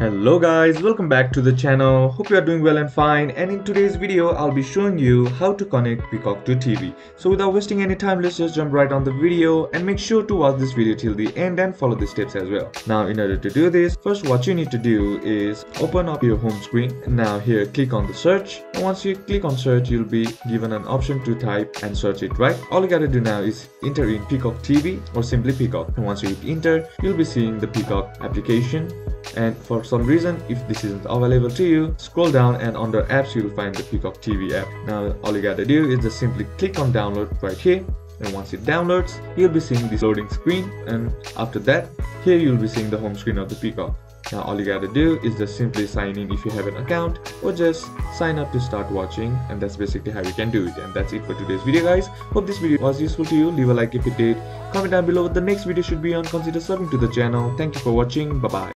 Hello guys, welcome back to the channel. Hope you are doing well and fine, and in today's video I'll be showing you how to connect Peacock to TV. So without wasting any time, let's just jump right on the video, and make sure to watch this video till the end and follow the steps as well. Now in order to do this, first what you need to do is open up your home screen. Now here click on the search, and once you click on search, you'll be given an option to type and search it, right? All you gotta do now is enter in Peacock TV or simply Peacock, and once you hit enter, you'll be seeing the Peacock application. And for some reason, if this isn't available to you, scroll down and under apps you'll find the Peacock TV app. Now all you gotta do is just simply click on download right here, and once it downloads, you'll be seeing this loading screen, and after that here you'll be seeing the home screen of the Peacock. Now all you gotta do is just simply sign in if you have an account, or just sign up to start watching, and that's basically how you can do it. And that's it for today's video guys. Hope this video was useful to you. Leave a like if it did, comment down below what the next video should be on, consider subscribing to the channel. Thank you for watching, bye bye.